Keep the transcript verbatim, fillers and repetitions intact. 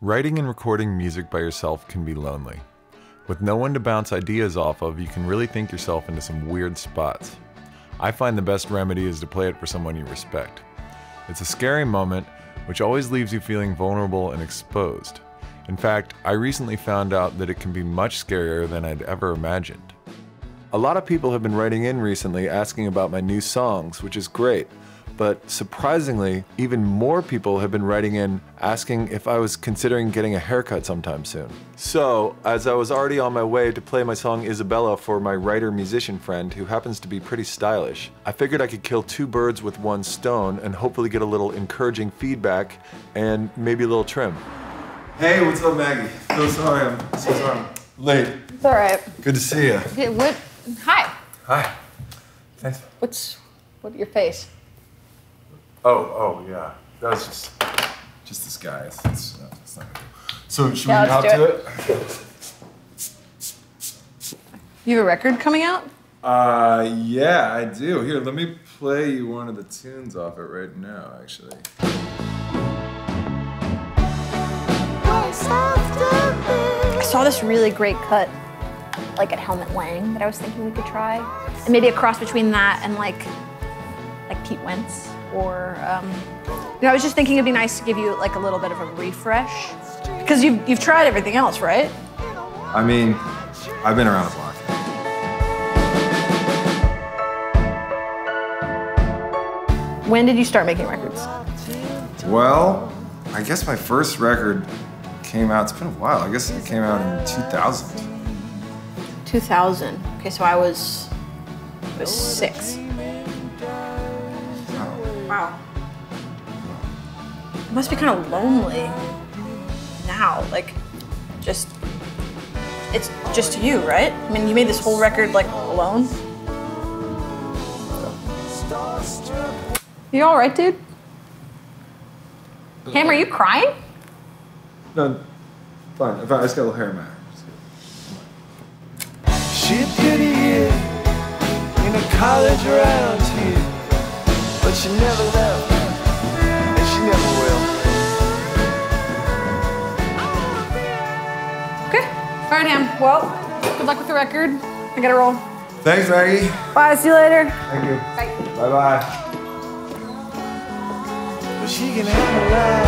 Writing and recording music by yourself can be lonely. With no one to bounce ideas off of, you can really think yourself into some weird spots. I find the best remedy is to play it for someone you respect. It's a scary moment, which always leaves you feeling vulnerable and exposed. In fact, I recently found out that it can be much scarier than I'd ever imagined. A lot of people have been writing in recently asking about my new songs, which is great. But surprisingly, even more people have been writing in asking if I was considering getting a haircut sometime soon. So, as I was already on my way to play my song Isabella for my writer-musician friend who happens to be pretty stylish, I figured I could kill two birds with one stone and hopefully get a little encouraging feedback and maybe a little trim. Hey, what's up, Maggie? So sorry, I'm so sorry I'm late. It's all right. Good to see you. Hey, what? Hi. Hi. Thanks. What's what your face? Oh, oh, yeah. That was just, just this guy. It's, it's, it's not good. So should yeah, we hop to it? it? You have a record coming out? Uh, yeah, I do. Here, let me play you one of the tunes off it right now, actually. I saw this really great cut, like at Helmut Lang, that I was thinking we could try. And maybe a cross between that and like, like Pete Wentz. Or, um, you know, I was just thinking it'd be nice to give you like a little bit of a refresh. Because you've, you've tried everything else, right? I mean, I've been around the block. When did you start making records? Well, I guess my first record came out, it's been a while. I guess it came out in two thousand. two thousand, okay, so I was, I was six. Wow. It must be kind of lonely now, like, just, it's just you, right? I mean, you made this whole record, like, alone. You all right, dude? Ham, are you crying? No, fine. I just got a little hair in my eyes. She's pretty here in a college around here. But she never left, and she never will. Okay, all right, Ham. Well, good luck with the record. I gotta roll. Thanks, Maggie. Bye, see you later. Thank you. Bye. Bye-bye. But she can have a laugh.